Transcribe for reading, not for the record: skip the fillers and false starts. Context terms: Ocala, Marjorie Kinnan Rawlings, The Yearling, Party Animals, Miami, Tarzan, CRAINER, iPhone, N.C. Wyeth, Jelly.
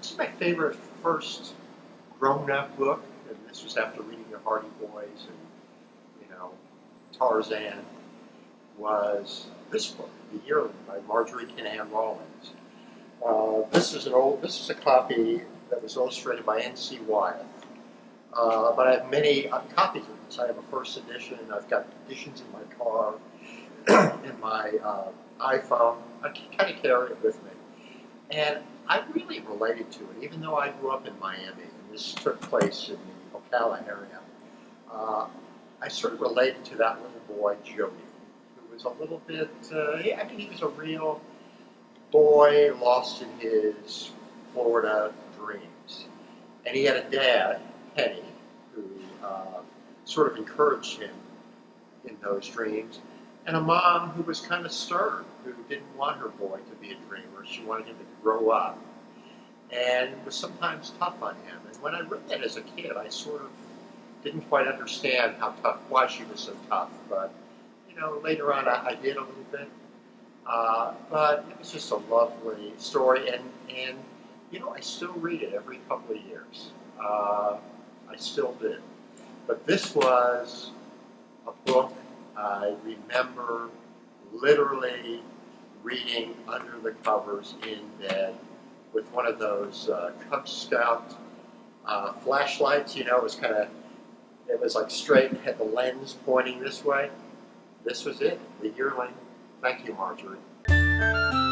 This is my favorite first grown-up book, and this was after reading The Hardy Boys and, you know, Tarzan, was this book, The Yearling, by Marjorie Kinnan Rawlings. This is a copy that was illustrated by N.C. Wyeth. But I have many copies of this. I have a first edition. I've got editions in my car, in my iPhone. I kind of carry it with me. And I really related to it, even though I grew up in Miami, and this took place in the Ocala area. I sort of related to that little boy, Joey, who was a little bit, I mean, he was a real boy lost in his Florida dreams. And he had a dad, Penny, who sort of encouraged him in those dreams, and a mom who was kind of stern, who didn't want her boy to be a dreamer. She wanted him to grow up, and was sometimes tough on him. And when I read that as a kid, I sort of didn't quite understand how tough, why she was so tough, but, you know, later on I did a little bit. But it was just a lovely story, and you know, I still read it every couple of years. I still did. But this was a book I remember literally reading under the covers in bed with one of those Cub Scout flashlights. You know, it was like straight and had the lens pointing this way. This was it, The Yearling. Thank you, Marjorie.